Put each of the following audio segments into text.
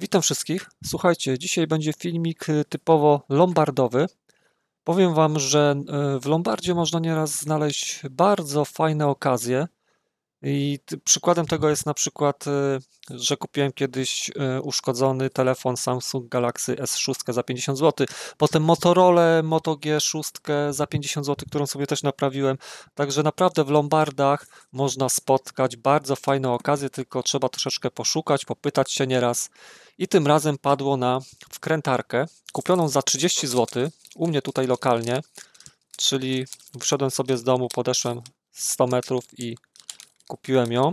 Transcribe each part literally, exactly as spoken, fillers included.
Witam wszystkich. Słuchajcie, dzisiaj będzie filmik typowo lombardowy. Powiem Wam, że w lombardzie można nieraz znaleźć bardzo fajne okazje i przykładem tego jest na przykład, że kupiłem kiedyś uszkodzony telefon Samsung Galaxy S sześć za pięćdziesiąt złotych, potem Motorola Moto G sześć za pięćdziesiąt złotych, którą sobie też naprawiłem. Także naprawdę w lombardach można spotkać bardzo fajne okazje, tylko trzeba troszeczkę poszukać, popytać się nieraz. I tym razem padło na wkrętarkę kupioną za trzydzieści złotych u mnie tutaj lokalnie, czyli wyszedłem sobie z domu, podeszłem sto metrów i kupiłem ją.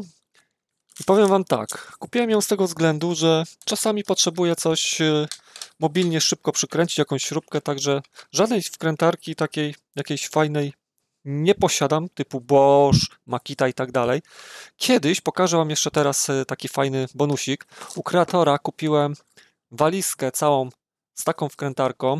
I powiem Wam tak, kupiłem ją z tego względu, że czasami potrzebuję coś mobilnie szybko przykręcić, jakąś śrubkę, także żadnej wkrętarki takiej jakiejś fajnej nie posiadam, typu Bosch, Makita i tak dalej. Kiedyś, pokażę Wam jeszcze teraz taki fajny bonusik, u kreatora kupiłem walizkę całą z taką wkrętarką,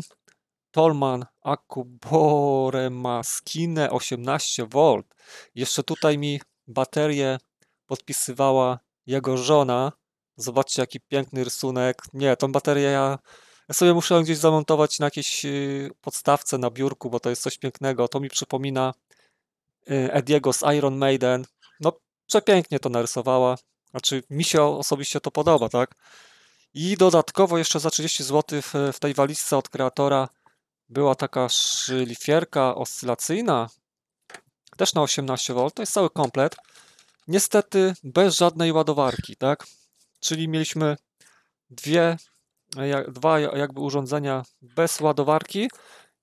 Tolman Aku Boremaskine osiemnaście wolt. Jeszcze tutaj mi baterię podpisywała jego żona. Zobaczcie, jaki piękny rysunek. Nie, tą baterię ja, ja sobie muszę gdzieś zamontować na jakiejś podstawce na biurku, bo to jest coś pięknego. To mi przypomina Ediego z Iron Maiden. No, przepięknie to narysowała. Znaczy, mi się osobiście to podoba, tak? I dodatkowo jeszcze za trzydzieści złotych w tej walizce od kreatora była taka szlifierka oscylacyjna, też na osiemnaście wolt, to jest cały komplet. Niestety bez żadnej ładowarki, tak? Czyli mieliśmy dwie, dwa jakby urządzenia bez ładowarki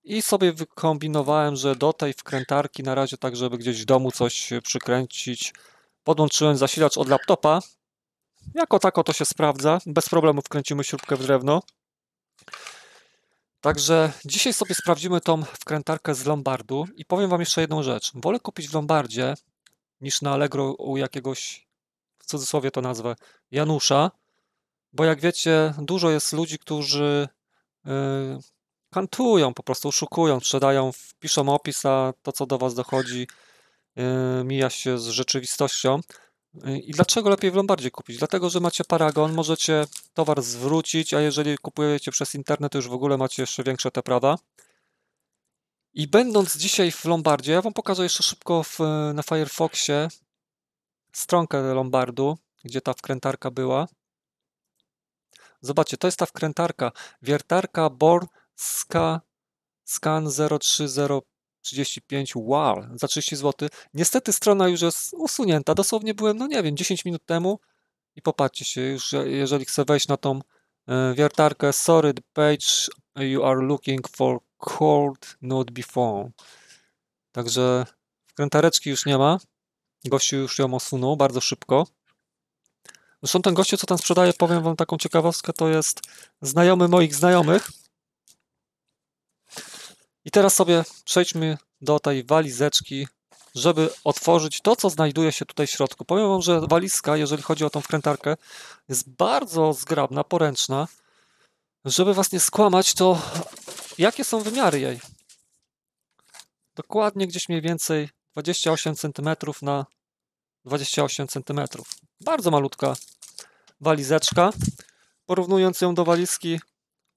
i sobie wykombinowałem, że do tej wkrętarki na razie tak, żeby gdzieś w domu coś przykręcić, podłączyłem zasilacz od laptopa. Jako tako to się sprawdza, bez problemu wkręcimy śrubkę w drewno. Także dzisiaj sobie sprawdzimy tą wkrętarkę z lombardu i powiem Wam jeszcze jedną rzecz. Wolę kupić w lombardzie niż na Allegro u jakiegoś, w cudzysłowie to nazwę, Janusza, bo jak wiecie, dużo jest ludzi, którzy yy, kantują, po prostu oszukują, sprzedają, piszą opis, a to co do Was dochodzi yy, mija się z rzeczywistością. I dlaczego lepiej w lombardzie kupić? Dlatego, że macie paragon, możecie towar zwrócić, a jeżeli kupujecie przez internet, to już w ogóle macie jeszcze większe te prawa. I będąc dzisiaj w lombardzie, ja Wam pokażę jeszcze szybko w, na Firefoxie stronkę lombardu, gdzie ta wkrętarka była. Zobaczcie, to jest ta wkrętarka, wiertarka BORN SKAN zero trzy zero trzydzieści pięć wow, za trzydzieści złotych. Niestety strona już jest usunięta. Dosłownie byłem, no nie wiem, dziesięć minut temu i popatrzcie się, już jeżeli chcę wejść na tą e, wiertarkę, sorry, the page you are looking for could not be found. Także wkrętareczki już nie ma. Gościu już ją osunął bardzo szybko. Zresztą ten gościu, co tam sprzedaje, powiem Wam taką ciekawostkę, to jest znajomy moich znajomych. I teraz sobie przejdźmy do tej walizeczki, żeby otworzyć to, co znajduje się tutaj w środku. Powiem Wam, że walizka, jeżeli chodzi o tą wkrętarkę, jest bardzo zgrabna, poręczna. Żeby Was nie skłamać, to jakie są wymiary jej? Dokładnie gdzieś mniej więcej dwadzieścia osiem centymetrów na dwadzieścia osiem centymetrów. Bardzo malutka walizeczka. Porównując ją do walizki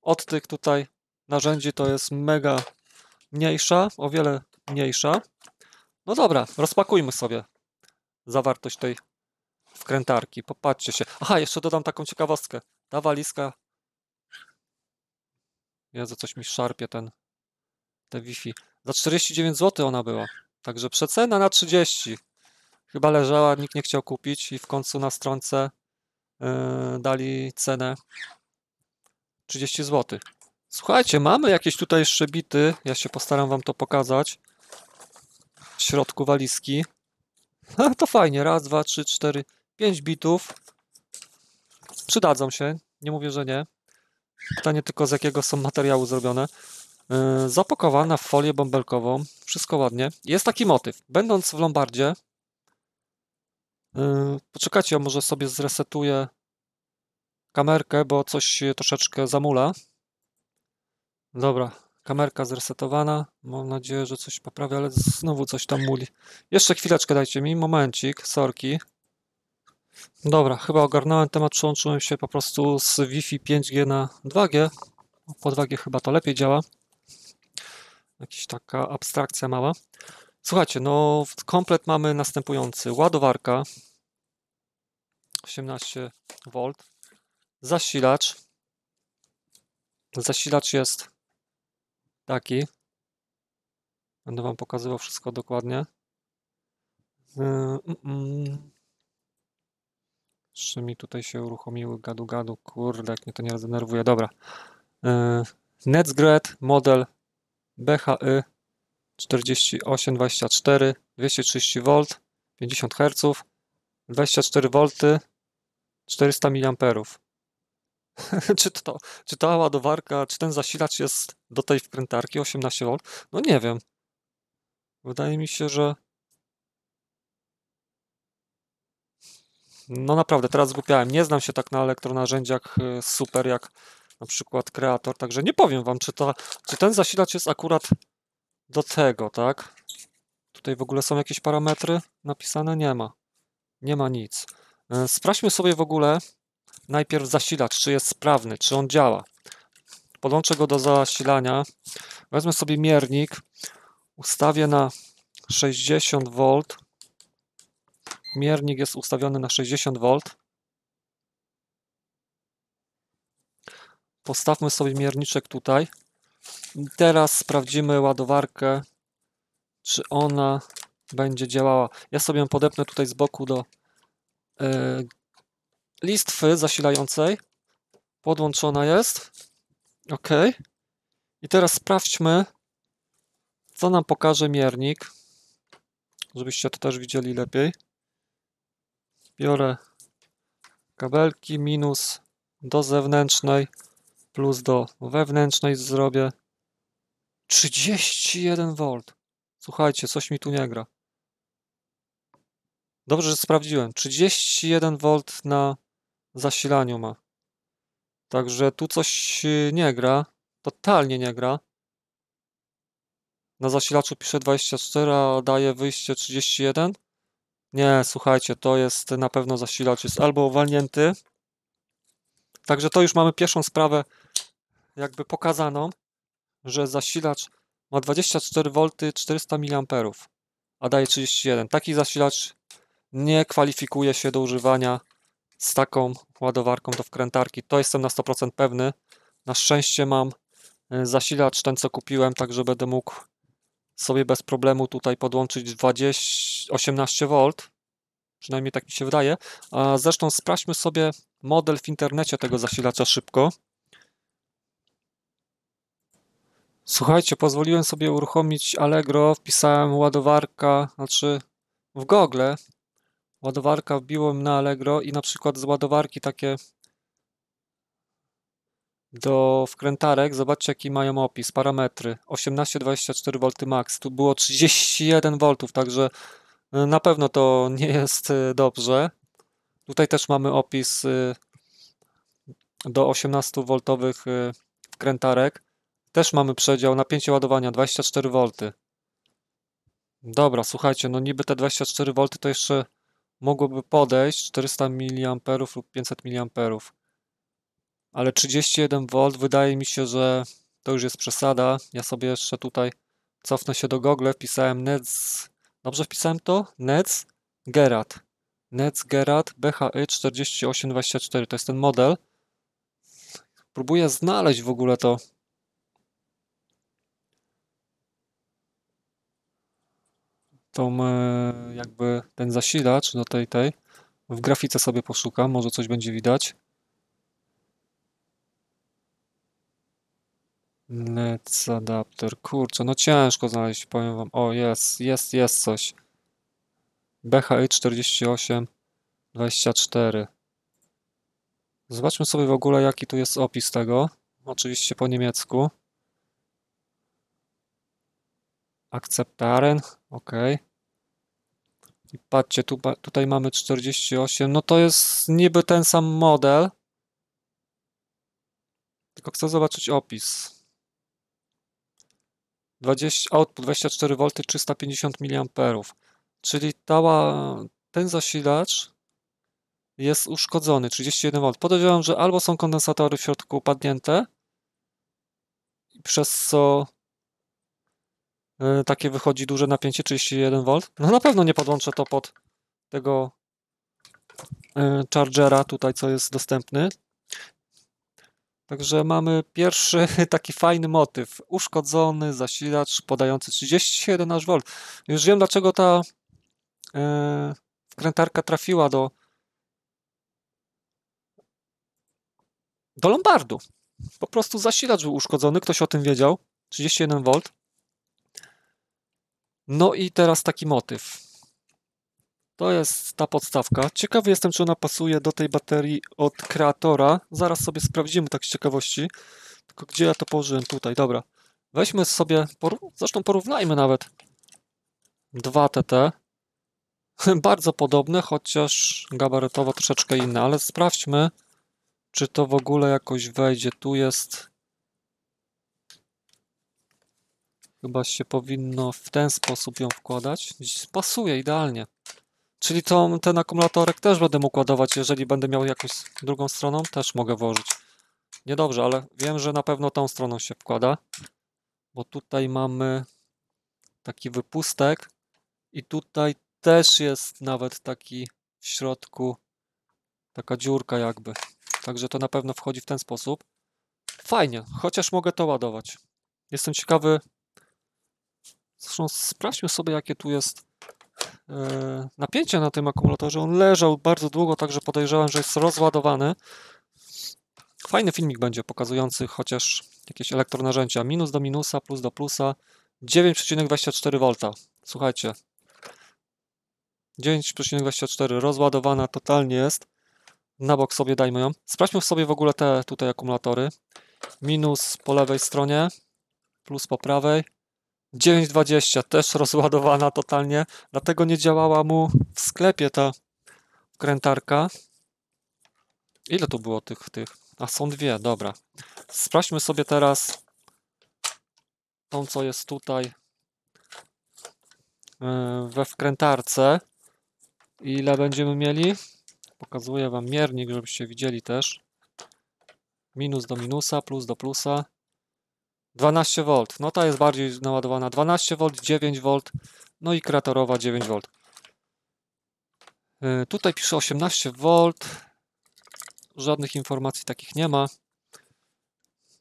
od tych tutaj narzędzi, to jest mega mniejsza, o wiele mniejsza. No dobra, rozpakujmy sobie zawartość tej wkrętarki. Popatrzcie się. Aha, jeszcze dodam taką ciekawostkę. Ta walizka... Jezu, coś mi szarpie ten... Te Wi-Fi. Za czterdzieści dziewięć złotych ona była. Także przecena na trzydzieści. Chyba leżała, nikt nie chciał kupić i w końcu na stronce yy, dali cenę trzydzieści złotych. Słuchajcie, mamy jakieś tutaj szybity, ja się postaram Wam to pokazać, w środku walizki. To fajnie, raz, dwa, trzy, cztery, pięć bitów. Przydadzą się, nie mówię, że nie. Pytanie tylko, z jakiego są materiału zrobione. Yy, zapakowana w folię bąbelkową, wszystko ładnie. Jest taki motyw, będąc w lombardzie, yy, poczekajcie, ja może sobie zresetuję kamerkę, bo coś troszeczkę zamula. Dobra, kamerka zresetowana. Mam nadzieję, że coś poprawię, ale znowu coś tam muli. Jeszcze chwileczkę dajcie mi, momencik, sorki. Dobra, chyba ogarnąłem temat, przełączyłem się po prostu z Wi-Fi pięć G na dwa G. Po dwa G chyba to lepiej działa. Jakaś taka abstrakcja mała. Słuchajcie, no komplet mamy następujący. Ładowarka osiemnaście wolt, zasilacz. Zasilacz jest taki. Będę wam pokazywał wszystko dokładnie. Yy, yy. Czy mi tutaj się uruchomiły gadu gadu? Kurde, jak mnie to nie zdenerwuje. Dobra. Yy, Netzgerät, model B H Y czterdzieści osiem dwadzieścia cztery, dwieście trzydzieści wolt, pięćdziesiąt herców, dwadzieścia cztery wolt, czterysta miliamperów. czy, to, czy ta ładowarka, czy ten zasilacz jest do tej wkrętarki osiemnaście wolt? No nie wiem. Wydaje mi się, że... No naprawdę, teraz zgłupiałem. Nie znam się tak na elektronarzędziach super jak na przykład kreator, także nie powiem wam, czy, ta, czy ten zasilacz jest akurat do tego, tak? Tutaj w ogóle są jakieś parametry napisane? Nie ma. Nie ma nic. Sprawdźmy sobie w ogóle najpierw zasilacz, czy jest sprawny, czy on działa. Podłączę go do zasilania. Wezmę sobie miernik. Ustawię na sześćdziesiąt wolt. Miernik jest ustawiony na sześćdziesiąt wolt. Postawmy sobie mierniczek tutaj. Teraz sprawdzimy ładowarkę, czy ona będzie działała. Ja sobie ją podepnę tutaj z boku do yy, listwy zasilającej. Podłączona jest. OK. I teraz sprawdźmy, co nam pokaże miernik, żebyście to też widzieli lepiej. Biorę kabelki, minus do zewnętrznej, plus do wewnętrznej zrobię. trzydzieści jeden wolt. Słuchajcie, coś mi tu nie gra. Dobrze, że sprawdziłem. trzydzieści jeden wolt na zasilaniu ma. Także tu coś nie gra. Totalnie nie gra. Na zasilaczu pisze dwadzieścia cztery, a daje wyjście trzydzieści jeden. Nie, słuchajcie, to jest na pewno zasilacz. Jest albo uwalnięty. Także to już mamy pierwszą sprawę jakby pokazaną, że zasilacz ma dwadzieścia cztery wolt, czterysta miliamperów, a daje trzydzieści jeden. Taki zasilacz nie kwalifikuje się do używania z taką ładowarką do wkrętarki. To jestem na sto procent pewny. Na szczęście mam zasilacz ten, co kupiłem, także będę mógł sobie bez problemu tutaj podłączyć osiemnaście wolt. Przynajmniej tak mi się wydaje. A zresztą sprawdźmy sobie model w internecie tego zasilacza szybko. Słuchajcie, pozwoliłem sobie uruchomić Allegro, wpisałem ładowarka, znaczy w Google ładowarka, wbiłem na Allegro i na przykład z ładowarki takie do wkrętarek, zobaczcie jaki mają opis, parametry osiemnaście dwadzieścia cztery wolt max, tu było trzydzieści jeden wolt, także na pewno to nie jest dobrze. Tutaj też mamy opis do osiemnaście woltowych wkrętarek. Też mamy przedział, napięcie ładowania dwadzieścia cztery wolt. Dobra, słuchajcie, no niby te dwadzieścia cztery wolt to jeszcze mogłoby podejść czterysta miliamperów lub pięćset miliamperów. Ale trzydzieści jeden wolt wydaje mi się, że to już jest przesada. Ja sobie jeszcze tutaj cofnę się do Google, wpisałem Netz. Dobrze wpisałem to? Netzgerät. Netzgerät B H Y czterdzieści osiem dwadzieścia cztery. To jest ten model. Próbuję znaleźć w ogóle to. Tą jakby ten zasilacz do tej tej. W grafice sobie poszukam, może coś będzie widać. Netz adapter, kurczę, no ciężko znaleźć, powiem wam. O, jest, jest, jest coś. B H I czterdzieści osiem dwadzieścia cztery. Zobaczmy sobie w ogóle, jaki tu jest opis tego. Oczywiście po niemiecku. Akceptaren, ok. I patrzcie, tu, tutaj mamy czterdzieści osiem, no to jest niby ten sam model. Tylko chcę zobaczyć opis. output dwadzieścia cztery wolt, trzysta pięćdziesiąt miliamperów. Czyli ta, ten zasilacz jest uszkodzony, trzydzieści jeden wolt. Podejrzewam, że albo są kondensatory w środku upadnięte, przez co takie wychodzi duże napięcie trzydzieści jeden wolt. No na pewno nie podłączę to pod tego chargera tutaj, co jest dostępny. Także mamy pierwszy taki fajny motyw. Uszkodzony zasilacz podający trzydzieści jeden wolt. Już wiem, dlaczego ta e, wkrętarka trafiła do do lombardu. Po prostu zasilacz był uszkodzony, ktoś o tym wiedział. trzydzieści jeden wolt. No i teraz taki motyw. To jest ta podstawka. Ciekawy jestem, czy ona pasuje do tej baterii od kreatora. Zaraz sobie sprawdzimy tak z ciekawości. Tylko gdzie ja to położyłem? Tutaj, dobra. Weźmy sobie, poró- zresztą porównajmy nawet. dwa te te. Bardzo podobne, chociaż gabarytowo troszeczkę inne. Ale sprawdźmy, czy to w ogóle jakoś wejdzie. Tu jest... Chyba się powinno w ten sposób ją wkładać. Pasuje idealnie. Czyli to, ten akumulatorek też będę mógł ładować, jeżeli będę miał jakąś drugą stroną, też mogę włożyć. Niedobrze, ale wiem, że na pewno tą stroną się wkłada, bo tutaj mamy taki wypustek i tutaj też jest nawet taki w środku, taka dziurka jakby. Także to na pewno wchodzi w ten sposób. Fajnie, chociaż mogę to ładować. Jestem ciekawy, zresztą sprawdźmy sobie, jakie tu jest napięcie na tym akumulatorze. On leżał bardzo długo, także podejrzewam, że jest rozładowany. Fajny filmik będzie pokazujący chociaż jakieś elektronarzędzia. Minus do minusa, plus do plusa. dziewięć przecinek dwadzieścia cztery wolt. Słuchajcie. dziewięć przecinek dwadzieścia cztery. Rozładowana totalnie jest. Na bok sobie dajmy ją. Sprawdźmy sobie w ogóle te tutaj akumulatory. Minus po lewej stronie. Plus po prawej. dziewięć dwadzieścia, też rozładowana totalnie, dlatego nie działała mu w sklepie ta wkrętarka. Ile tu było tych, tych? A są dwie, dobra. Sprawdźmy sobie teraz tą, co jest tutaj we wkrętarce. Ile będziemy mieli? Pokazuję wam miernik, żebyście widzieli też. Minus do minusa, plus do plusa. dwanaście wolt, no ta jest bardziej naładowana, dwanaście wolt, dziewięć wolt, no i kreatorowa dziewięć wolt. Yy, tutaj pisze osiemnaście wolt, żadnych informacji takich nie ma.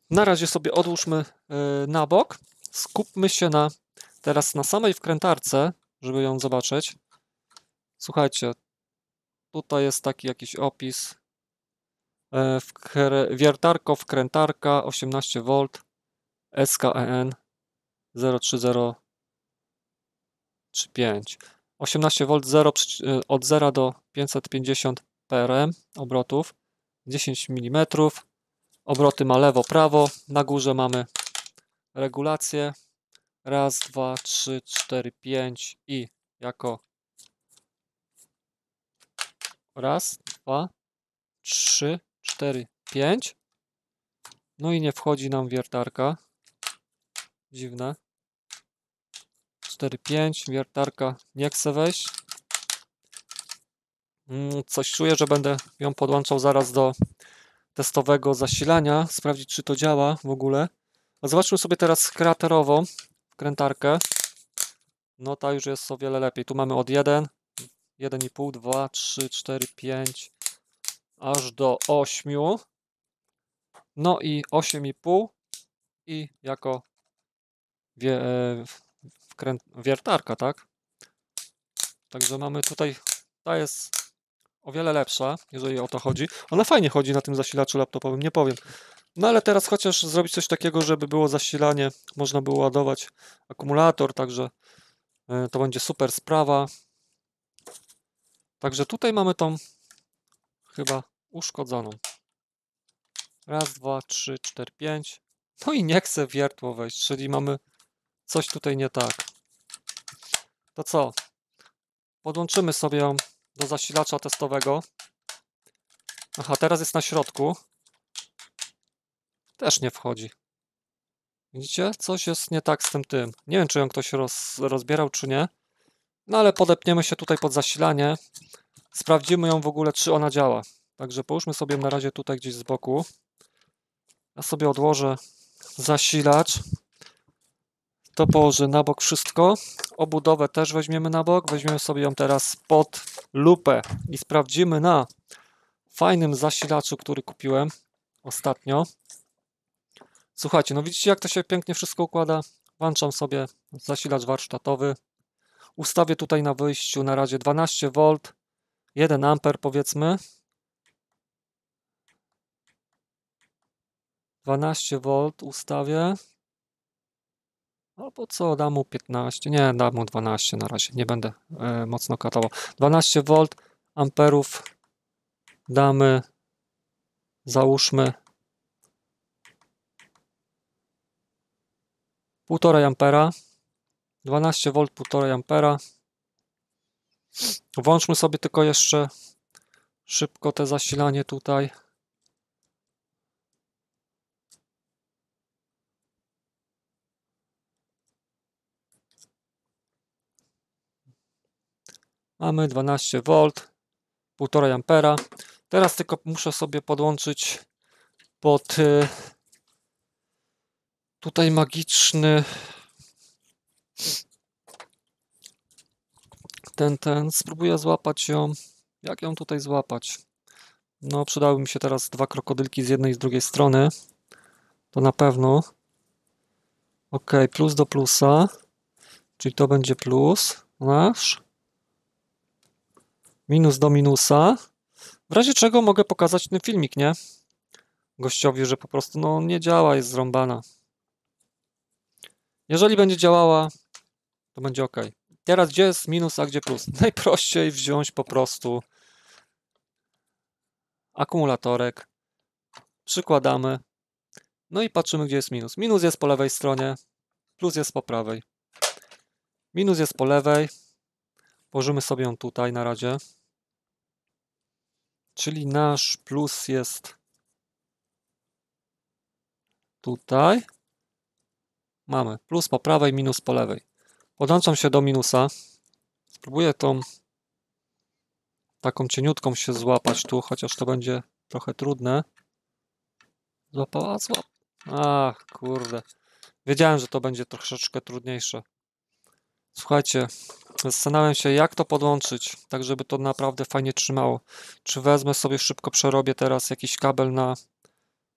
Na razie sobie odłóżmy yy, na bok, skupmy się na teraz na samej wkrętarce, żeby ją zobaczyć. Słuchajcie, tutaj jest taki jakiś opis, yy, wkre, wiertarko, wkrętarka, osiemnaście wolt. S K N zero trzy zero trzy pięć, osiemnaście wolt, od zera do pięćset pięćdziesiąt parę obrotów, dziesięć milimetrów, obroty ma lewo, prawo, na górze mamy regulację, raz, dwa, trzy, cztery, pięć i jako raz, dwa, trzy, cztery, pięć, no i nie wchodzi nam wiertarka. Dziwne. cztery pięć, wiertarka nie chce wejść. Mm, coś czuję, że będę ją podłączał zaraz do testowego zasilania, sprawdzić, czy to działa w ogóle. A zobaczmy sobie teraz kraterową wkrętarkę. No ta już jest o wiele lepiej. Tu mamy od jeden, jeden i pół, dwa, trzy, cztery, pięć, aż do osiem. No i osiem i pół i jako Wie, e, wkręt, wiertarka, tak? Także mamy tutaj, ta jest o wiele lepsza, jeżeli o to chodzi. Ona fajnie chodzi na tym zasilaczu laptopowym, nie powiem. No ale teraz chociaż zrobić coś takiego, żeby było zasilanie, można było ładować akumulator, także e, to będzie super sprawa. Także tutaj mamy tą chyba uszkodzoną. Raz, dwa, trzy, cztery, pięć. No i nie chce wiertło wejść, czyli mamy coś tutaj nie tak. To co? Podłączymy sobie ją do zasilacza testowego. Aha, teraz jest na środku. Też nie wchodzi. Widzicie? Coś jest nie tak z tym tym. Nie wiem, czy ją ktoś roz, rozbierał, czy nie. No ale podepniemy się tutaj pod zasilanie. Sprawdzimy ją w ogóle, czy ona działa. Także połóżmy sobie na razie tutaj gdzieś z boku. Ja sobie odłożę zasilacz. To położę na bok wszystko. Obudowę też weźmiemy na bok. Weźmiemy sobie ją teraz pod lupę i sprawdzimy na fajnym zasilaczu, który kupiłem ostatnio. Słuchajcie, no widzicie, jak to się pięknie wszystko układa? Włączam sobie zasilacz warsztatowy. Ustawię tutaj na wyjściu na razie dwanaście wolt, jeden amper powiedzmy. dwanaście wolt ustawię. Albo co, dam mu piętnaście, nie, dam mu dwanaście na razie, nie będę y, mocno katował. dwanaście wolt, amperów damy, załóżmy półtora ampera, dwanaście wolt, półtora ampera. Włączmy sobie tylko jeszcze szybko te zasilanie tutaj. Mamy dwanaście wolt, półtora ampera. Teraz tylko muszę sobie podłączyć pod y, tutaj magiczny ten, ten. Spróbuję złapać ją. Jak ją tutaj złapać? No, przydały mi się teraz dwa krokodylki z jednej i z drugiej strony. To na pewno. Ok, plus do plusa. Czyli to będzie plus nasz. Minus do minusa. W razie czego mogę pokazać ten filmik, nie? Gościowi, że po prostu no nie działa, jest zrąbana. Jeżeli będzie działała, to będzie ok. Teraz gdzie jest minus, a gdzie plus? Najprościej wziąć po prostu akumulatorek. Przykładamy. No i patrzymy, gdzie jest minus. Minus jest po lewej stronie, plus jest po prawej. Minus jest po lewej. Położymy sobie ją tutaj na razie. Czyli nasz plus jest tutaj. Mamy plus po prawej, minus po lewej. Podłączam się do minusa. Spróbuję tą taką cieniutką się złapać tu, chociaż to będzie trochę trudne. Złapała, złap. Ach, kurde. Wiedziałem, że to będzie troszeczkę trudniejsze. Słuchajcie, zastanawiam się, jak to podłączyć, tak żeby to naprawdę fajnie trzymało. Czy wezmę sobie szybko, przerobię teraz jakiś kabel na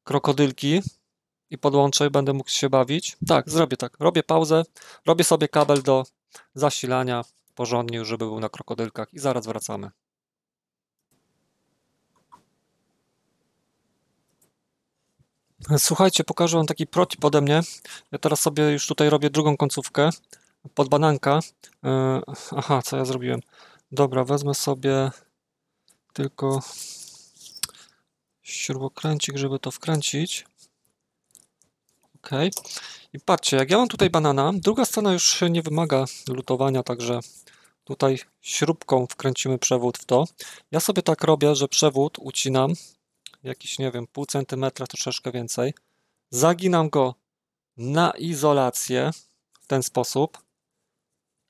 krokodylki i podłączę i będę mógł się bawić? Tak, zrobię tak. Robię pauzę, robię sobie kabel do zasilania porządnie, żeby był na krokodylkach i zaraz wracamy. Słuchajcie, pokażę wam taki protip ode mnie. Ja teraz sobie już tutaj robię drugą końcówkę. Pod bananka. Yy, aha, co ja zrobiłem? Dobra, wezmę sobie tylko śrubokręcik, żeby to wkręcić. Ok. I patrzcie, jak ja mam tutaj banana, druga strona już nie wymaga lutowania, także tutaj śrubką wkręcimy przewód w to. Ja sobie tak robię, że przewód ucinam jakiś, nie wiem, pół centymetra, troszeczkę więcej. Zaginam go na izolację w ten sposób.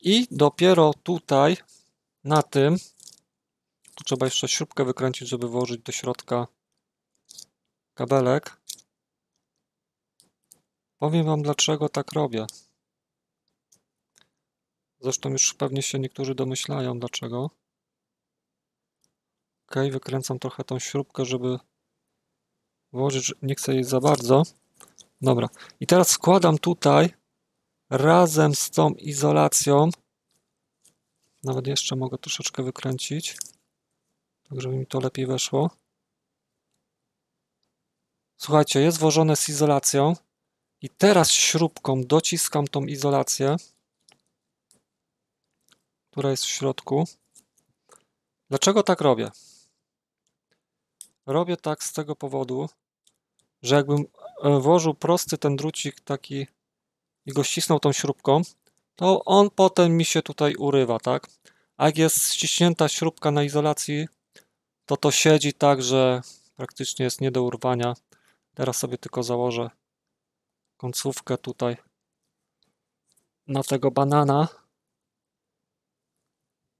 I dopiero tutaj, na tym, tu trzeba jeszcze śrubkę wykręcić, żeby włożyć do środka kabelek. Powiem wam, dlaczego tak robię. Zresztą już pewnie się niektórzy domyślają, dlaczego. Ok, wykręcam trochę tą śrubkę, żeby włożyć, nie chcę jej za bardzo. Dobra, i teraz wkładam tutaj razem z tą izolacją, nawet jeszcze mogę troszeczkę wykręcić, tak żeby mi to lepiej weszło. Słuchajcie, jest włożone z izolacją i teraz śrubką dociskam tą izolację, która jest w środku. Dlaczego tak robię? Robię tak z tego powodu, że jakbym włożył prosty ten drucik taki i go ścisnął tą śrubką, to on potem mi się tutaj urywa, tak? A jak jest ściśnięta śrubka na izolacji, to to siedzi tak, że praktycznie jest nie do urwania. Teraz sobie tylko założę końcówkę tutaj na tego banana.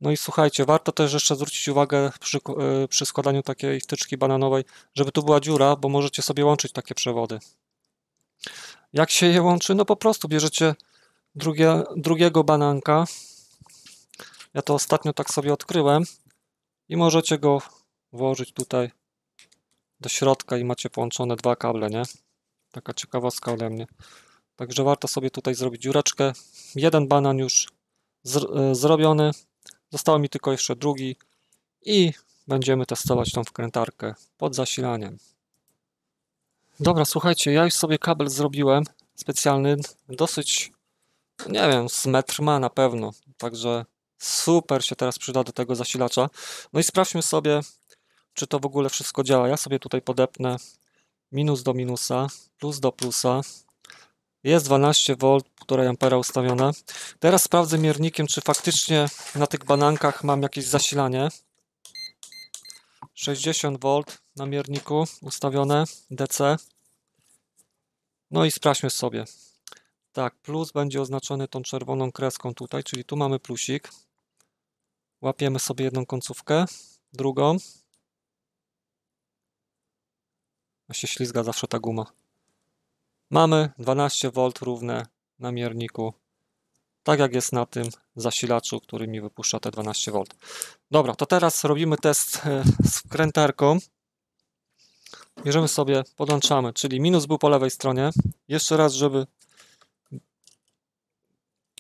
No i słuchajcie, warto też jeszcze zwrócić uwagę przy, przy składaniu takiej wtyczki bananowej, żeby tu była dziura, bo możecie sobie łączyć takie przewody. Jak się je łączy? No po prostu bierzecie drugie, drugiego bananka. Ja to ostatnio tak sobie odkryłem. I możecie go włożyć tutaj do środka i macie połączone dwa kable, nie? Taka ciekawostka ode mnie. Także warto sobie tutaj zrobić dziureczkę. Jeden banan już zr- zrobiony. Został mi tylko jeszcze drugi i będziemy testować tą wkrętarkę pod zasilaniem. Dobra, słuchajcie, ja już sobie kabel zrobiłem specjalny, dosyć, nie wiem, z metr ma na pewno, także super się teraz przyda do tego zasilacza. No i sprawdźmy sobie, czy to w ogóle wszystko działa. Ja sobie tutaj podepnę minus do minusa, plus do plusa. Jest dwanaście wolt, półtora ampera ustawione. Teraz sprawdzę miernikiem, czy faktycznie na tych banankach mam jakieś zasilanie. sześćdziesiąt wolt na mierniku ustawione, D C. No i sprawdźmy sobie. Tak, plus będzie oznaczony tą czerwoną kreską tutaj, czyli tu mamy plusik. Łapiemy sobie jedną końcówkę, drugą. A się ślizga zawsze ta guma. Mamy dwanaście wolt równe na mierniku, tak jak jest na tym zasilaczu, który mi wypuszcza te dwanaście wolt. Dobra, to teraz robimy test z wkrętarką. Bierzemy sobie, podłączamy, czyli minus był po lewej stronie. Jeszcze raz, żeby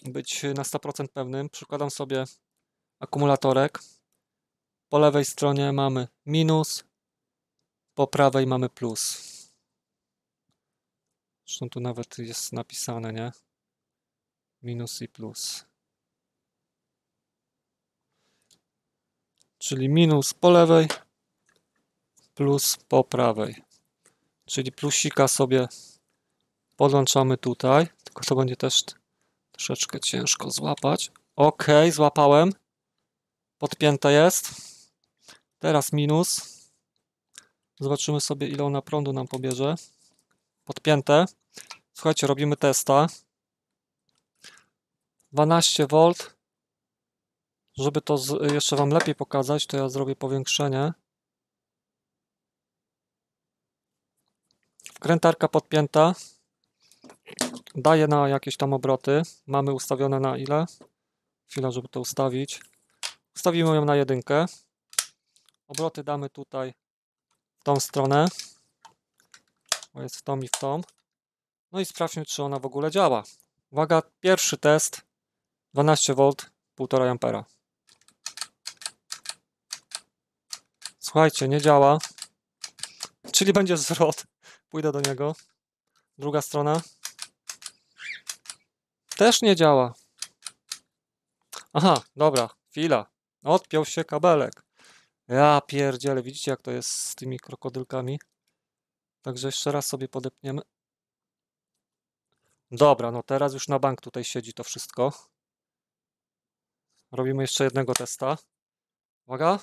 być na sto procent pewnym, przykładam sobie akumulatorek. Po lewej stronie mamy minus, po prawej mamy plus. Zresztą tu nawet jest napisane, nie? Minus i plus. Czyli minus po lewej, plus po prawej. Czyli plusika sobie podłączamy tutaj. Tylko to będzie też troszeczkę ciężko złapać. Ok, złapałem. Podpięte jest. Teraz minus. Zobaczymy sobie, ile ona prądu nam pobierze. Podpięte. Słuchajcie, robimy testa. dwanaście wolt. Żeby to z, jeszcze Wam lepiej pokazać, to ja zrobię powiększenie. Wkrętarka podpięta. Daje na jakieś tam obroty. Mamy ustawione na ile? Chwila, żeby to ustawić. Ustawimy ją na jedynkę. Obroty damy tutaj w tą stronę. Bo jest w tą i w tą. No i sprawdźmy, czy ona w ogóle działa. Uwaga, pierwszy test. dwanaście wolt, półtora ampera. Słuchajcie, nie działa. Czyli będzie zwrot. Pójdę do niego. Druga strona. Też nie działa. Aha, dobra, chwila. Odpiął się kabelek. Ja pierdzielę, widzicie jak to jest z tymi krokodylkami? Także jeszcze raz sobie podepniemy. Dobra, no teraz już na bank tutaj siedzi to wszystko. Robimy jeszcze jednego testa. Uwaga.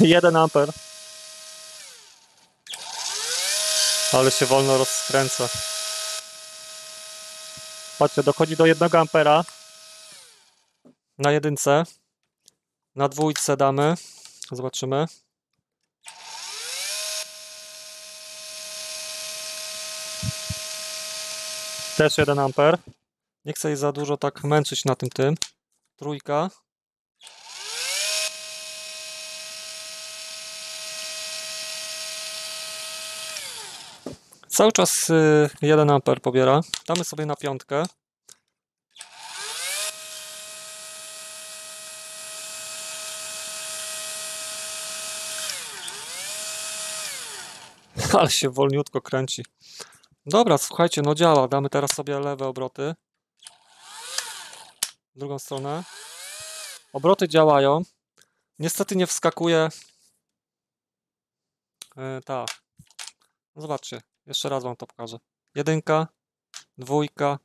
Jeden amper. Ale się wolno rozkręca. Patrzcie, dochodzi do jednego ampera. Na jedynce. Na dwójce damy. Zobaczymy. Też jeden amper. Nie chcę jej za dużo tak męczyć na tym tym. Trójka. Cały czas jeden amper pobiera. Damy sobie na piątkę. Ale się wolniutko kręci. Dobra, słuchajcie, no działa. Damy teraz sobie lewe obroty. Drugą stronę. Obroty działają. Niestety nie wskakuje. Yy, ta. Zobaczcie. Jeszcze raz Wam to pokażę. Jedynka, dwójka,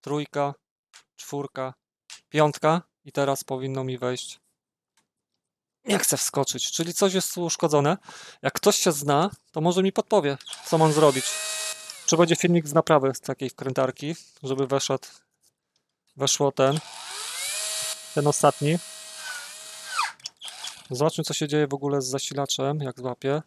trójka, czwórka, piątka. I teraz powinno mi wejść nie chce wskoczyć, czyli coś jest tu uszkodzone. Jak ktoś się zna, to może mi podpowie, co mam zrobić. Czy będzie filmik z naprawy z takiej wkrętarki, żeby weszedł, weszło ten, ten ostatni. Zobaczmy, co się dzieje w ogóle z zasilaczem, jak złapię.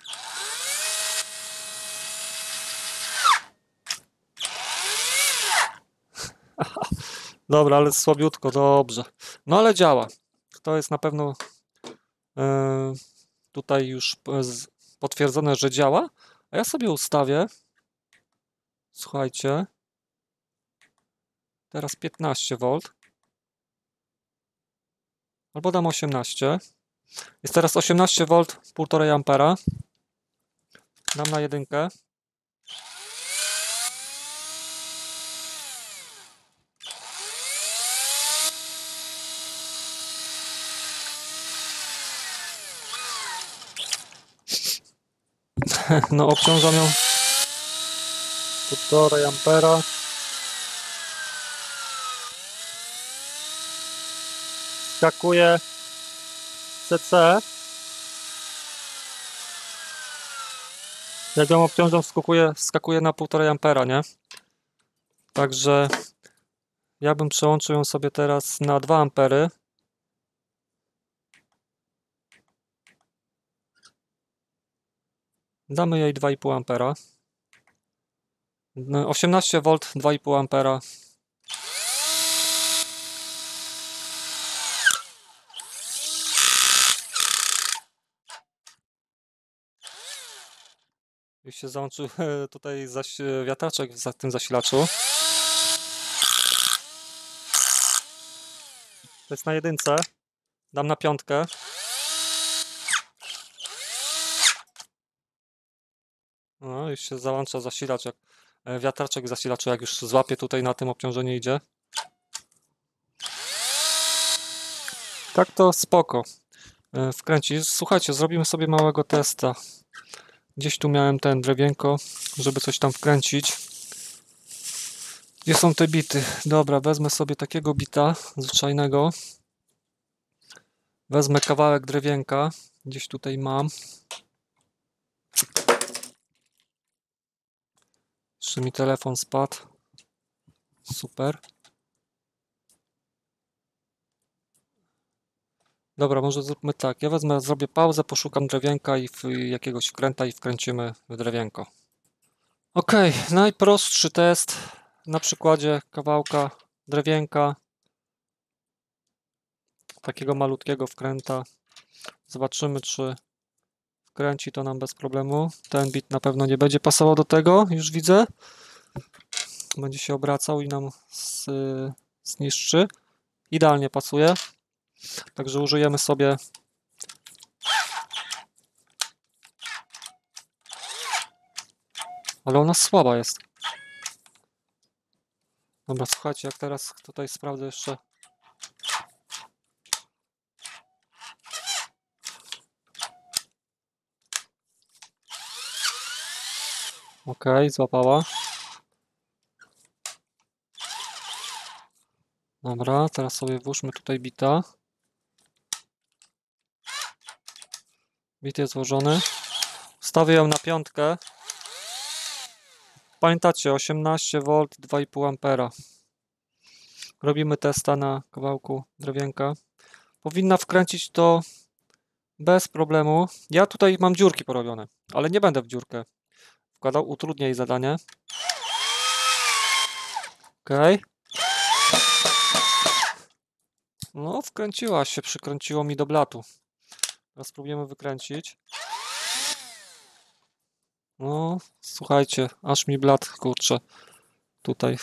Dobra, ale słabiutko, dobrze. No ale działa. To jest na pewno yy, tutaj już potwierdzone, że działa. A ja sobie ustawię. Słuchajcie. Teraz piętnaście wolt. Albo dam osiemnaście. Jest teraz osiemnaście wolt, półtora ampera. Dam na jedynkę. No, obciążam ją półtora ampera. Skakuje C C. Jak ją obciążam, skakuje, skakuje na półtora ampera, nie? Także ja bym przełączył ją sobie teraz na dwa ampery. Damy jej dwa i pół ampera. osiemnaście wolt, dwa i pół ampera. Już się załączył tutaj zaś wiatraczek w tym zasilaczu. To jest na jedynce. Dam na piątkę. No, już się załącza zasilacz, jak wiatraczek zasilaczu, jak już złapie tutaj na tym obciążenie idzie. Tak to spoko wkręci. Słuchajcie, zrobimy sobie małego testa. Gdzieś tu miałem ten drewienko, żeby coś tam wkręcić. Gdzie są te bity? Dobra, wezmę sobie takiego bita zwyczajnego. Wezmę kawałek drewienka. Gdzieś tutaj mam. Czy mi telefon spadł? Super. Dobra, może zróbmy tak. Ja wezmę, zrobię pauzę, poszukam drewienka i w, jakiegoś wkręta i wkręcimy w drewienko. Ok, najprostszy test na przykładzie kawałka drewienka. Takiego malutkiego wkręta. Zobaczymy, czy kręci to nam bez problemu. Ten bit na pewno nie będzie pasował do tego, już widzę. Będzie się obracał i nam zniszczy. Idealnie pasuje. Także użyjemy sobie ale ona słaba jest. Dobra, słuchajcie, jak teraz tutaj sprawdzę jeszcze. Ok, złapała. Dobra, teraz sobie włóżmy tutaj bita. Bit jest złożony. Stawię ją na piątkę. Pamiętacie, osiemnaście wolt, dwa i pół ampera. Robimy testa na kawałku drewienka. Powinna wkręcić to bez problemu. Ja tutaj mam dziurki porobione, ale nie będę w dziurkę. Utrudnia jej zadanie. Okej. Okay. No, wkręciła się, przykręciło mi do blatu. Teraz spróbujemy wykręcić. No, słuchajcie, aż mi blat, kurczę, tutaj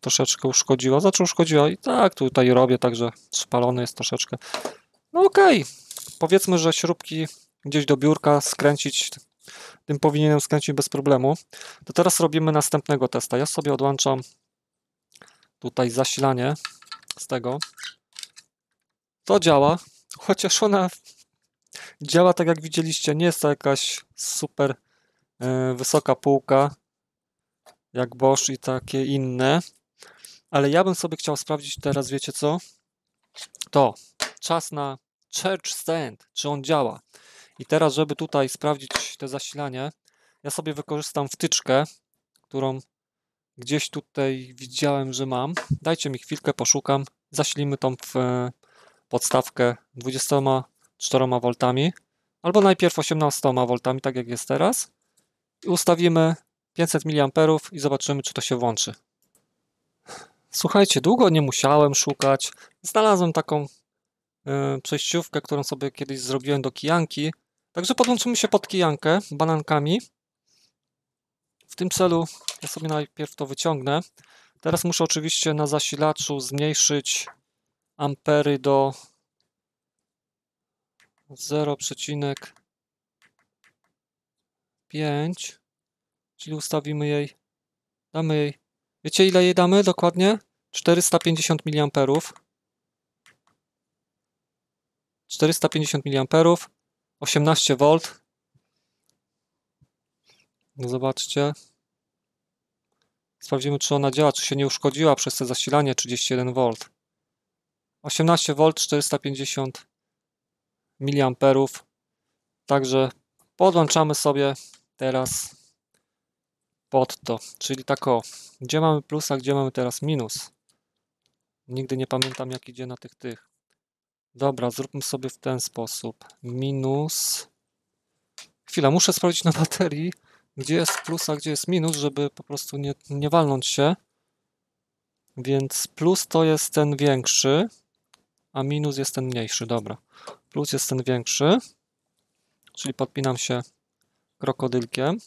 troszeczkę uszkodziła. Znaczy uszkodziła i tak, tutaj robię, także spalony jest troszeczkę. No okej, okay. Powiedzmy, że śrubki gdzieś do biurka skręcić. Tym powinienem skręcić bez problemu. To teraz robimy następnego testa. Ja sobie odłączam tutaj zasilanie z tego. To działa, chociaż ona działa tak jak widzieliście. Nie jest to jakaś super y, wysoka półka jak Bosch i takie inne. Ale ja bym sobie chciał sprawdzić teraz, wiecie co? To czas na Church Stand, czy on działa. I teraz, żeby tutaj sprawdzić to zasilanie, ja sobie wykorzystam wtyczkę, którą gdzieś tutaj widziałem, że mam. Dajcie mi chwilkę, poszukam. Zasilimy tą w podstawkę dwudziestoma czterema voltami albo najpierw osiemnastoma voltami, tak jak jest teraz. I ustawimy pięćset miliamperów i zobaczymy, czy to się włączy. Słuchajcie, długo nie musiałem szukać. Znalazłem taką y, przejściówkę, którą sobie kiedyś zrobiłem do kijanki. Także podłączymy się pod kijankę banankami. W tym celu ja sobie najpierw to wyciągnę. Teraz muszę oczywiście na zasilaczu zmniejszyć ampery do zero przecinek pięć. Czyli ustawimy jej, damy jej, wiecie ile jej damy dokładnie? czterysta pięćdziesiąt miliamperów. czterysta pięćdziesiąt miliamperów, osiemnaście woltów. No zobaczcie. Sprawdzimy, czy ona działa, czy się nie uszkodziła przez to zasilanie trzydzieści jeden woltów. osiemnaście woltów, czterysta pięćdziesiąt miliamperów. Także podłączamy sobie teraz pod to, czyli tak o, gdzie mamy plus, a gdzie mamy teraz minus. Nigdy nie pamiętam, jak idzie na tych tych. Dobra, zróbmy sobie w ten sposób. Minus. Chwila, muszę sprawdzić na baterii, gdzie jest plus, a gdzie jest minus, żeby po prostu nie, nie walnąć się. Więc plus to jest ten większy, a minus jest ten mniejszy. Dobra, plus jest ten większy, czyli podpinam się krokodylkiem.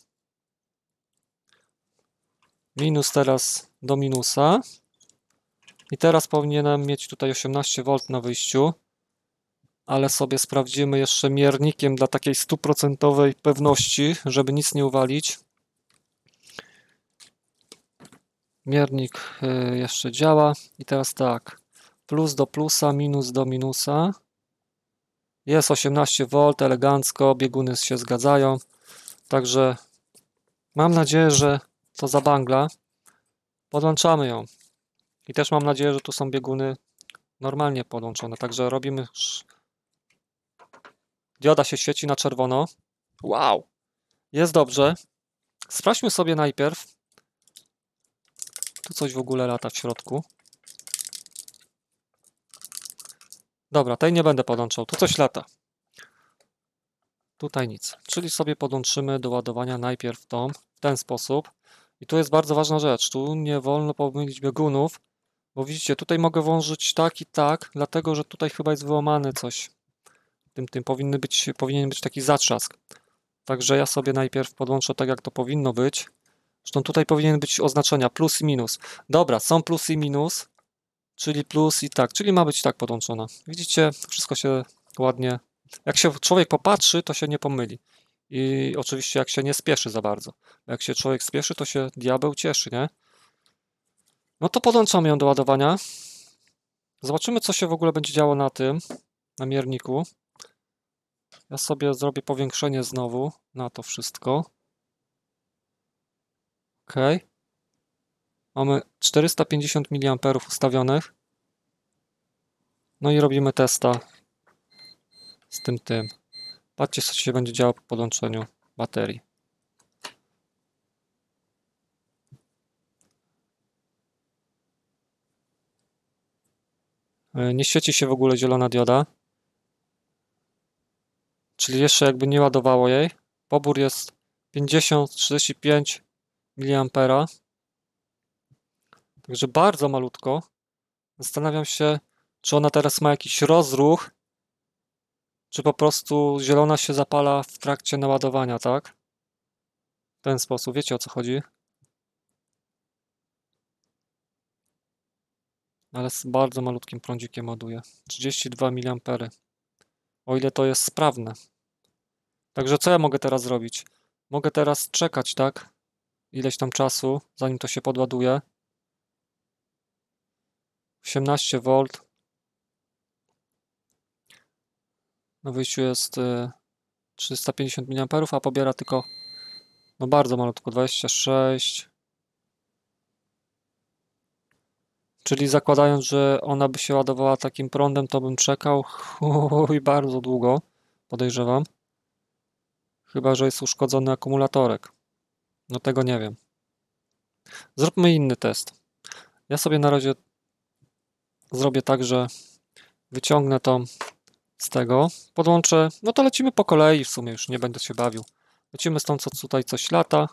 Minus teraz do minusa. I teraz powinienem mieć tutaj osiemnaście woltów na wyjściu. Ale sobie sprawdzimy jeszcze miernikiem dla takiej stuprocentowej pewności, żeby nic nie uwalić. Miernik jeszcze działa. I teraz tak. Plus do plusa, minus do minusa. Jest osiemnaście woltów, elegancko. Bieguny się zgadzają. Także mam nadzieję, że to za bangla. Podłączamy ją. I też mam nadzieję, że tu są bieguny normalnie podłączone. Także robimy... Dioda się świeci na czerwono. Wow! Jest dobrze. Sprawdźmy sobie najpierw. Tu coś w ogóle lata w środku. Dobra, tej nie będę podłączał. Tu coś lata. Tutaj nic. Czyli sobie podłączymy do ładowania najpierw tą w ten sposób. I tu jest bardzo ważna rzecz, tu nie wolno pomylić biegunów, bo widzicie, tutaj mogę włożyć tak i tak, dlatego że tutaj chyba jest wyłamane coś. Tym, tym powinny być, powinien być taki zatrzask. Także ja sobie najpierw podłączę tak, jak to powinno być. Zresztą tutaj powinien być oznaczenia plus i minus. Dobra, są plus i minus, czyli plus i tak, czyli ma być tak podłączona. Widzicie, wszystko się ładnie... Jak się człowiek popatrzy, to się nie pomyli. I oczywiście jak się nie spieszy za bardzo. Jak się człowiek spieszy, to się diabeł cieszy, nie? No to podłączamy ją do ładowania. Zobaczymy, co się w ogóle będzie działo na tym, na mierniku. Ja sobie zrobię powiększenie znowu na to wszystko. Ok. Mamy czterysta pięćdziesiąt miliamperów ustawionych. No i robimy testa z tym tym. Patrzcie, co się będzie działo po podłączeniu baterii. Nie świeci się w ogóle zielona dioda. Czyli jeszcze jakby nie ładowało jej. Pobór jest pięćdziesiąt trzydzieści pięć miliamperów. Także bardzo malutko. Zastanawiam się, czy ona teraz ma jakiś rozruch. Czy po prostu zielona się zapala w trakcie naładowania, tak? W ten sposób, wiecie o co chodzi? Ale z bardzo malutkim prądzikiem ładuje. trzydzieści dwa miliampery. O ile to jest sprawne. Także co ja mogę teraz zrobić? Mogę teraz czekać, tak? Ileś tam czasu, zanim to się podładuje. osiemnaście woltów. Na wyjściu jest trzysta pięćdziesiąt miliamperów, a pobiera tylko, no bardzo malutko, dwadzieścia sześć. Czyli zakładając, że ona by się ładowała takim prądem, to bym czekał i bardzo długo, podejrzewam. Chyba że jest uszkodzony akumulatorek. No tego nie wiem. Zróbmy inny test. Ja sobie na razie zrobię tak, że wyciągnę to z tego, podłączę, no to lecimy po kolei w sumie, już nie będę się bawił. Lecimy z tą, co tutaj coś lata.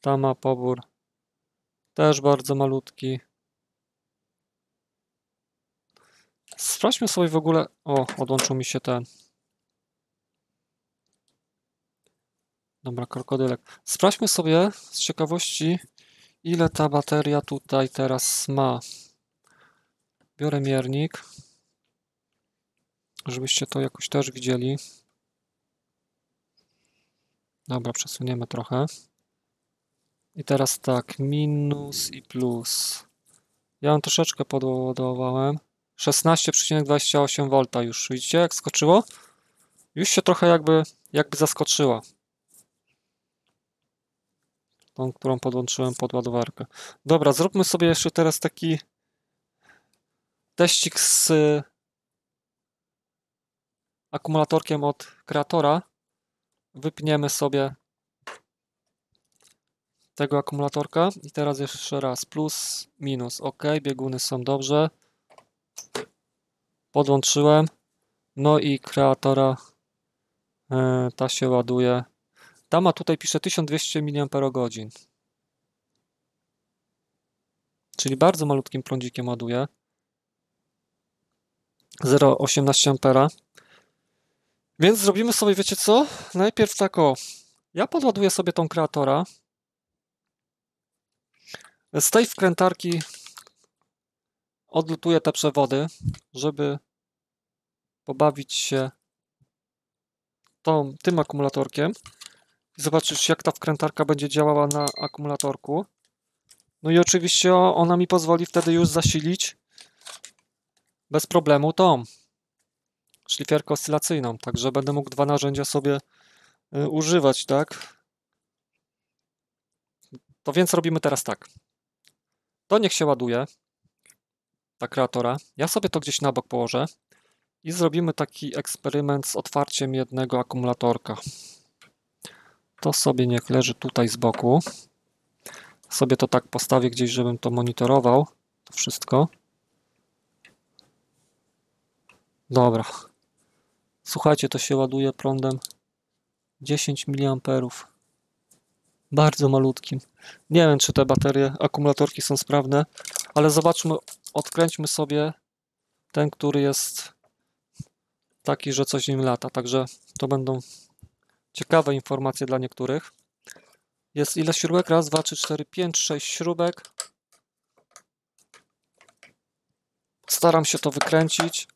Ta ma pobór też bardzo malutki. Sprawdźmy sobie w ogóle... O, odłączył mi się ten... Dobra, krokodylek. Sprawdźmy sobie z ciekawości, ile ta bateria tutaj teraz ma. Biorę miernik, żebyście to jakoś też widzieli. Dobra, przesuniemy trochę. I teraz tak, minus i plus. Ja ją troszeczkę podładowałem. szesnaście przecinek dwadzieścia osiem wolta już. Widzicie, jak skoczyło? Już się trochę jakby, jakby zaskoczyła. Tą, którą podłączyłem pod ładowarkę. Dobra, zróbmy sobie jeszcze teraz taki teścik z akumulatorkiem od kreatora. Wypniemy sobie tego akumulatorka i teraz jeszcze raz plus, minus, ok, bieguny są dobrze, podłączyłem, no i kreatora yy, ta się ładuje, ta ma tutaj pisze tysiąc dwieście miliamperogodzin, czyli bardzo malutkim prądzikiem ładuje, zero przecinek osiemnaście ampera, więc zrobimy sobie, wiecie co, najpierw tak o, ja podładuję sobie tą kreatora z tej wkrętarki, odlutuję te przewody, żeby pobawić się tą, tym akumulatorkiem i zobaczyć, jak ta wkrętarka będzie działała na akumulatorku. No i oczywiście ona mi pozwoli wtedy już zasilić bez problemu tą szlifierkę oscylacyjną, także będę mógł dwa narzędzia sobie używać, tak? To więc robimy teraz tak. To niech się ładuje, ta kreatora. Ja sobie to gdzieś na bok położę i zrobimy taki eksperyment z otwarciem jednego akumulatorka. To sobie niech leży tutaj z boku. Sobie to tak postawię gdzieś, żebym to monitorował. To wszystko. Dobra. Słuchajcie, to się ładuje prądem dziesięć miliamperów. Bardzo malutkim. Nie wiem, czy te baterie, akumulatorki są sprawne, ale zobaczmy, odkręćmy sobie ten, który jest taki, że coś nim lata. Także to będą ciekawe informacje dla niektórych. Jest ile śrubek? Raz, dwa, trzy, cztery, pięć, sześć śrubek. Staram się to wykręcić.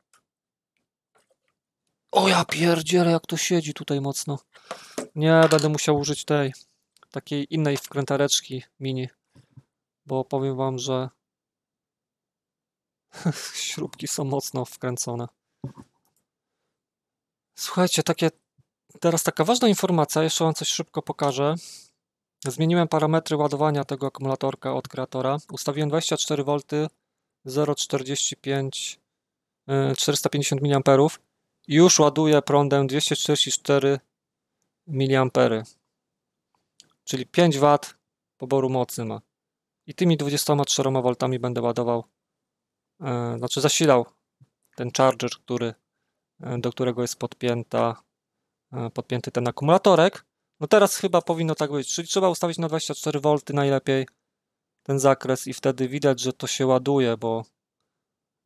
O ja pierdzielę, jak to siedzi tutaj mocno. Nie, będę musiał użyć tej takiej innej wkrętareczki mini, bo powiem wam, że śrubki są mocno wkręcone. Słuchajcie, takie teraz taka ważna informacja, jeszcze wam coś szybko pokażę. Zmieniłem parametry ładowania tego akumulatorka od kreatora. Ustawiłem dwadzieścia cztery wolt, czterysta pięćdziesiąt miliamperów i już ładuje prądem dwieście czterdzieści cztery miliampery. Czyli pięć watów poboru mocy ma. I tymi dwudziestoma czterema woltami będę ładował, yy, znaczy zasilał ten charger, który, yy, do którego jest podpięta, yy, podpięty ten akumulatorek. No teraz chyba powinno tak być, czyli trzeba ustawić na dwadzieścia cztery wolt najlepiej ten zakres i wtedy widać, że to się ładuje, bo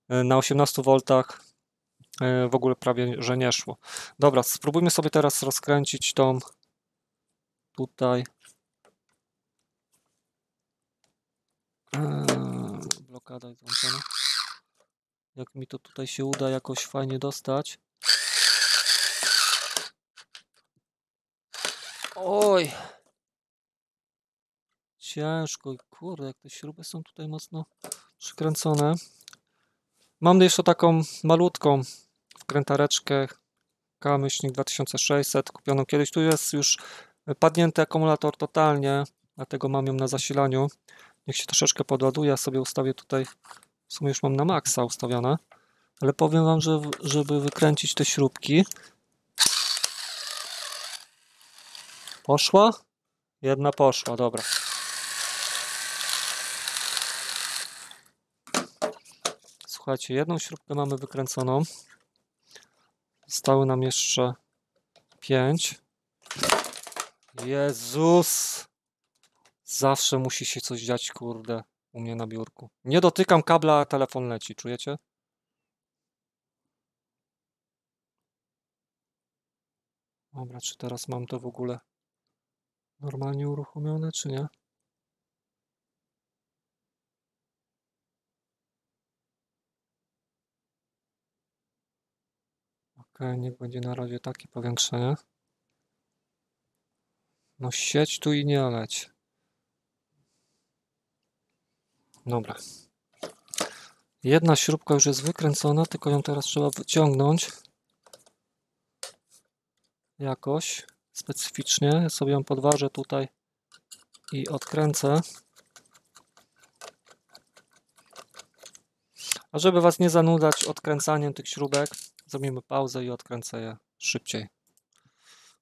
yy, na osiemnastu wolt yy, w ogóle prawie, że nie szło. Dobra, spróbujmy sobie teraz rozkręcić tą tutaj blokada jest włączona. Jak mi to tutaj się uda jakoś fajnie dostać. Oj! Ciężko. Kurde, jak te śruby są tutaj mocno przykręcone. Mam jeszcze taką malutką wkrętareczkę K myślnik dwa tysiące sześćset kupioną kiedyś. Tu jest już padnięty akumulator totalnie. dlatego mam ją na zasilaniu. Niech się troszeczkę podładuje, ja sobie ustawię tutaj, w sumie już mam na maksa ustawione, ale powiem wam, że żeby wykręcić te śrubki, poszła? Jedna poszła, dobra. Słuchajcie, jedną śrubkę mamy wykręconą. Zostały nam jeszcze pięć. Jezus! Zawsze musi się coś dziać, kurde, u mnie na biurku. Nie dotykam kabla, a telefon leci, czujecie? Dobra, czy teraz mam to w ogóle normalnie uruchomione, czy nie? Okej, niech będzie na razie takie powiększenie. No sieć tu i nie leć. Dobra. Jedna śrubka już jest wykręcona, tylko ją teraz trzeba wyciągnąć. Jakoś specyficznie. Ja sobie ją podważę tutaj i odkręcę. A żeby was nie zanudzać odkręcaniem tych śrubek, zrobimy pauzę i odkręcę je szybciej.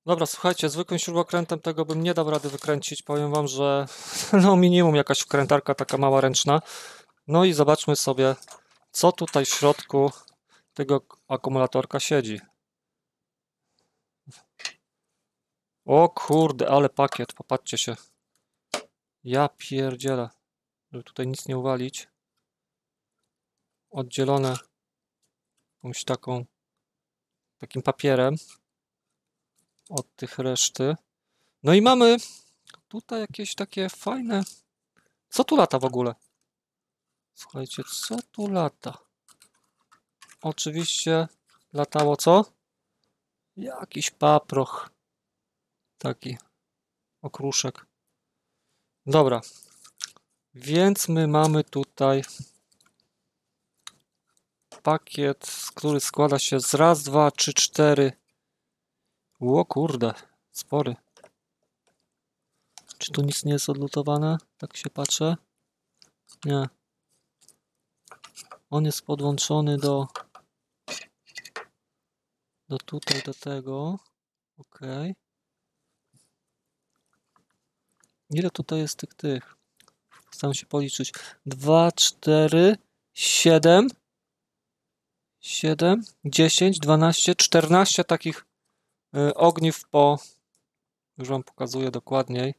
Dobra, słuchajcie, zwykłym śrubokrętem tego bym nie dał rady wykręcić. Powiem wam, że no minimum jakaś wkrętarka taka mała ręczna. No i zobaczmy sobie, co tutaj w środku tego akumulatorka siedzi. O kurde, ale pakiet, popatrzcie się. Ja pierdzielę, żeby tutaj nic nie uwalić. Oddzielone jakąś taką, takim papierem od tych reszty. No i mamy tutaj jakieś takie fajne... Co tu lata w ogóle? Słuchajcie, co tu lata? Oczywiście latało co? Jakiś paproch. Taki okruszek. Dobra. Więc my mamy tutaj pakiet, który składa się z raz, dwa, trzy, cztery. O kurde, spory. Czy tu nic nie jest odlutowane? Tak się patrzę. Nie. On jest podłączony do... do tutaj, do tego. Ok. Ile tutaj jest tych tych? Staram się policzyć. dwa, cztery, siedem, siedem, dziesięć, dwanaście, czternaście takich ogniw po, już wam pokazuję dokładniej.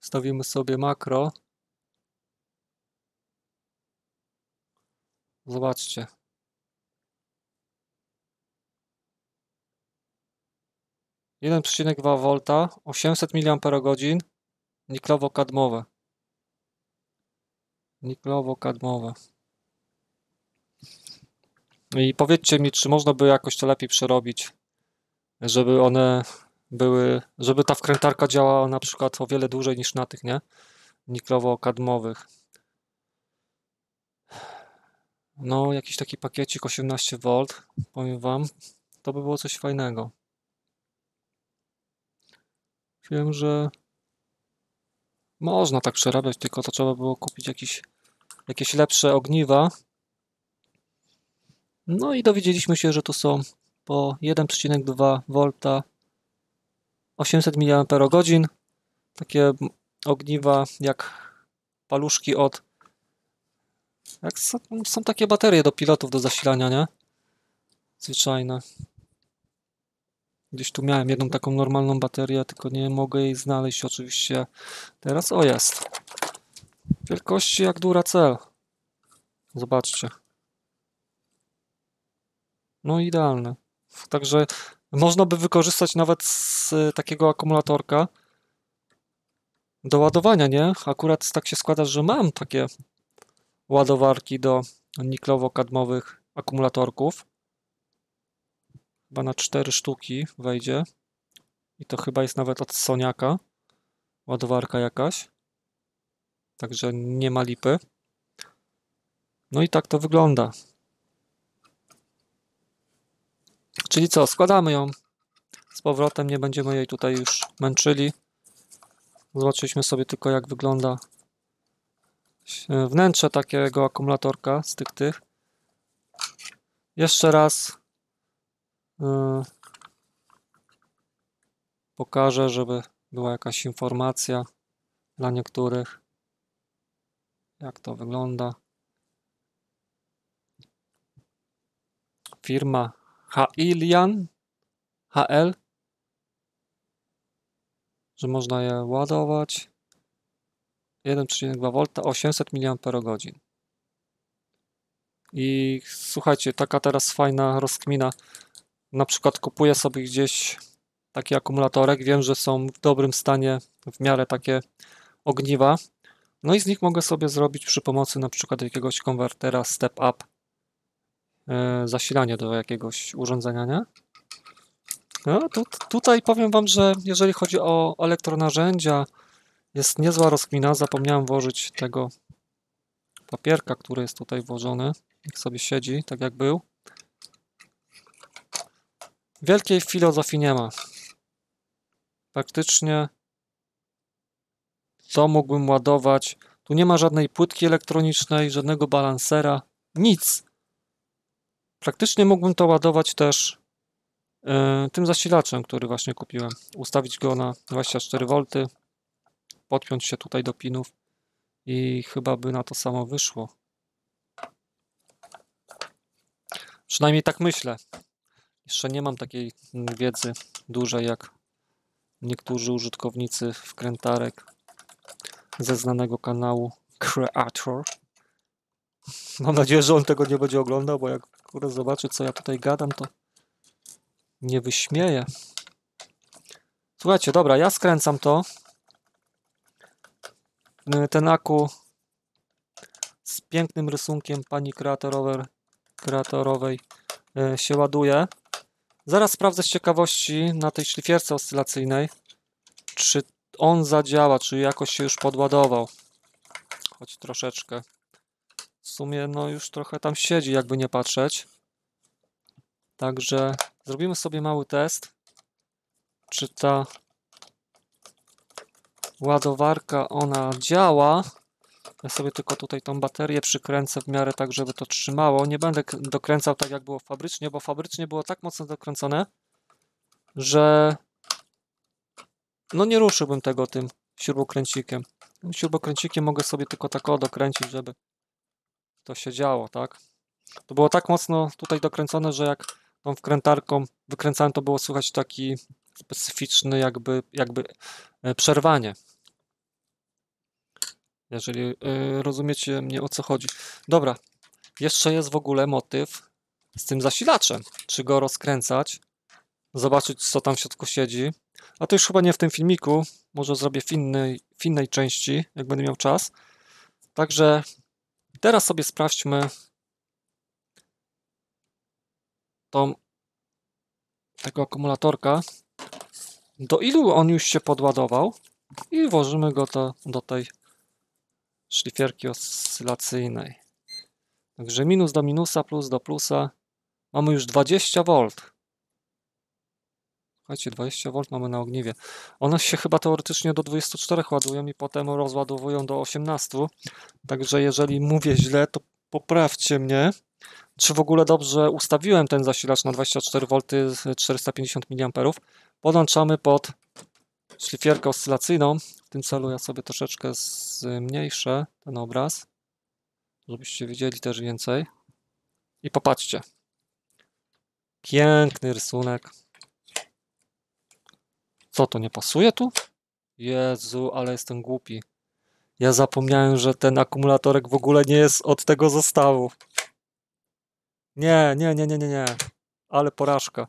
Stawimy sobie makro. Zobaczcie. jeden przecinek dwa wolta, osiemset miliamperogodzin, niklowo-kadmowe. Niklowo-kadmowe. I powiedzcie mi, czy można by jakoś to lepiej przerobić, żeby one były, żeby ta wkrętarka działała na przykład o wiele dłużej niż na tych, nie? Niklowo-kadmowych. No, jakiś taki pakiecik osiemnaście woltów, powiem wam, to by było coś fajnego. Wiem, że można tak przerabiać, tylko to trzeba było kupić jakieś, jakieś lepsze ogniwa. No i dowiedzieliśmy się, że tu są po jeden przecinek dwa wolta, osiemset miliamperogodzin, takie ogniwa jak paluszki od, jak są, są takie baterie do pilotów do zasilania, nie? Zwyczajne. Gdzieś tu miałem jedną taką normalną baterię, tylko nie mogę jej znaleźć oczywiście teraz. O, jest. Wielkości jak Duracell. Zobaczcie. No idealne. Także można by wykorzystać nawet z takiego akumulatorka do ładowania, nie? Akurat tak się składa, że mam takie ładowarki do niklowo-kadmowych akumulatorków. Chyba na cztery sztuki wejdzie. I to chyba jest nawet od Soniaka. Ładowarka jakaś. Także nie ma lipy. No i tak to wygląda. Czyli co, składamy ją z powrotem, nie będziemy jej tutaj już męczyli. Zobaczyliśmy sobie tylko, jak wygląda wnętrze takiego akumulatorka z tych tych. Jeszcze raz yy, pokażę, żeby była jakaś informacja dla niektórych, jak to wygląda. Firma HILian, H L, że można je ładować jeden przecinek dwa wolta, osiemset miliamperogodzin. I słuchajcie, taka teraz fajna rozkmina. Na przykład kupuję sobie gdzieś taki akumulatorek, wiem, że są w dobrym stanie w miarę takie ogniwa, no i z nich mogę sobie zrobić przy pomocy na przykład jakiegoś konwertera step up yy, zasilanie do jakiegoś urządzenia, nie? No, tu, tutaj powiem wam, że jeżeli chodzi o elektronarzędzia, jest niezła rozkmina. Zapomniałem włożyć tego papierka, który jest tutaj włożony, jak sobie siedzi, tak jak był. Wielkiej filozofii nie ma. Praktycznie co mógłbym ładować? Tu nie ma żadnej płytki elektronicznej, żadnego balansera, nic. Praktycznie mógłbym to ładować też yy, tym zasilaczem, który właśnie kupiłem. Ustawić go na dwadzieścia cztery wolty, podpiąć się tutaj do pinów i chyba by na to samo wyszło. Przynajmniej tak myślę. Jeszcze nie mam takiej wiedzy dużej jak niektórzy użytkownicy wkrętarek ze znanego kanału Creator. Mam nadzieję, że on tego nie będzie oglądał, bo jak akurat zobaczy, co ja tutaj gadam, to nie wyśmieje. Słuchajcie, dobra, ja skręcam to. Ten aku z pięknym rysunkiem pani kreatorowej, kreatorowej się ładuje. Zaraz sprawdzę z ciekawości na tej szlifierce oscylacyjnej, czy on zadziała, czy jakoś się już podładował. Choć troszeczkę. W sumie no już trochę tam siedzi, jakby nie patrzeć. Także zrobimy sobie mały test, czy ta ładowarka ona działa. Ja sobie tylko tutaj tą baterię przykręcę w miarę tak, żeby to trzymało. Nie będę dokręcał tak, jak było fabrycznie, bo fabrycznie było tak mocno dokręcone, że no nie ruszyłbym tego tym śrubokręcikiem. Tym śrubokręcikiem mogę sobie tylko tak o dokręcić, żeby to się działo, tak? To było tak mocno tutaj dokręcone, że jak tą wkrętarką wykręcałem, to było słychać taki specyficzny jakby, jakby przerwanie. Jeżeli yy, rozumiecie mnie, o co chodzi. Dobra, jeszcze jest w ogóle motyw z tym zasilaczem. Czy go rozkręcać, zobaczyć, co tam w środku siedzi. A to już chyba nie w tym filmiku, może zrobię w innej, w innej części, jak będę miał czas. Także teraz sobie sprawdźmy tą, tego akumulatorka, do ilu on już się podładował, i włożymy go to do tej szlifierki oscylacyjnej. Także minus do minusa, plus do plusa. Mamy już dwadzieścia woltów. Słuchajcie, dwadzieścia woltów mamy na ogniwie. One się chyba teoretycznie do dwudziestu czterech ładują i potem rozładowują do osiemnastu. Także jeżeli mówię źle, to poprawcie mnie. Czy w ogóle dobrze ustawiłem ten zasilacz na dwadzieścia cztery wolty, czterysta pięćdziesiąt miliamperów. Podłączamy pod szlifierkę oscylacyjną. W tym celu ja sobie troszeczkę zmniejszę ten obraz, żebyście widzieli też więcej. I popatrzcie. Piękny rysunek. Co, to nie pasuje tu? Jezu, ale jestem głupi. Ja zapomniałem, że ten akumulatorek w ogóle nie jest od tego zestawu. Nie, nie, nie, nie, nie, nie. Ale porażka.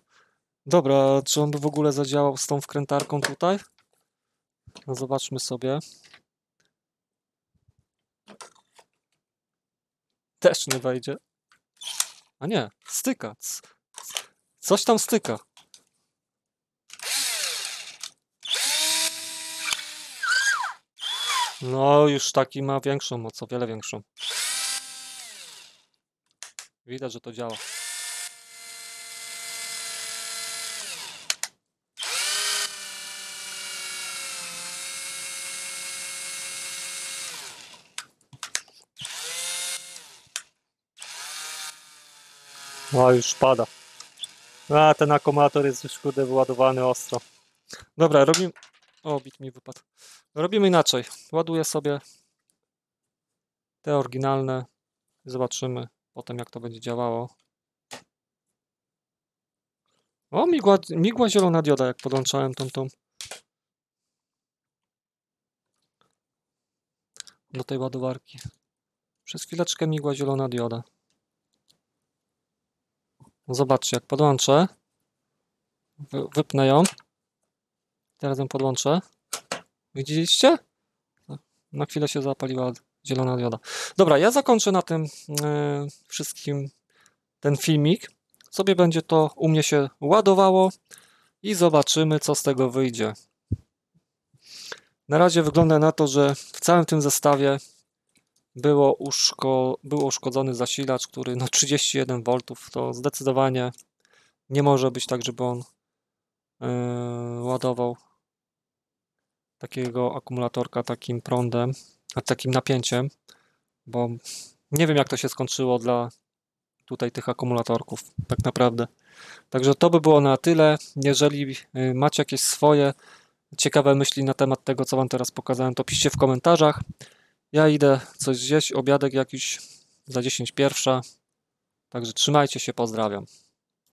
Dobra, czy on by w ogóle zadziałał z tą wkrętarką tutaj? No zobaczmy sobie. Też nie wejdzie. A nie, styka. Coś tam styka. No już taki ma większą moc, o wiele większą. Widać, że to działa. No już pada. A ten akumulator jest już kurde wyładowany ostro. Dobra, robimy... O, bit mi wypadł. Robimy inaczej. Ładuję sobie te oryginalne. Zobaczymy potem, jak to będzie działało. O, migła, migła zielona dioda, jak podłączałem tą tą. Do tej ładowarki. Przez chwileczkę migła zielona dioda. Zobaczcie, jak podłączę. Wy, wypnę ją. Teraz ją podłączę. Widzieliście? Na chwilę się zapaliła zielona dioda. Dobra, ja zakończę na tym yy, wszystkim ten filmik. Sobie będzie to u mnie się ładowało i zobaczymy, co z tego wyjdzie. Na razie wygląda na to, że w całym tym zestawie było uszko, był uszkodzony zasilacz, który no trzydzieści jeden wolt, to zdecydowanie nie może być tak, żeby on yy, ładował takiego akumulatorka takim prądem, a takim napięciem, bo nie wiem, jak to się skończyło dla tutaj tych akumulatorków tak naprawdę. Także to by było na tyle. Jeżeli macie jakieś swoje ciekawe myśli na temat tego, co wam teraz pokazałem, to piszcie w komentarzach. Ja idę coś zjeść, obiadek jakiś za dziesięć pierwsza. Także trzymajcie się, pozdrawiam.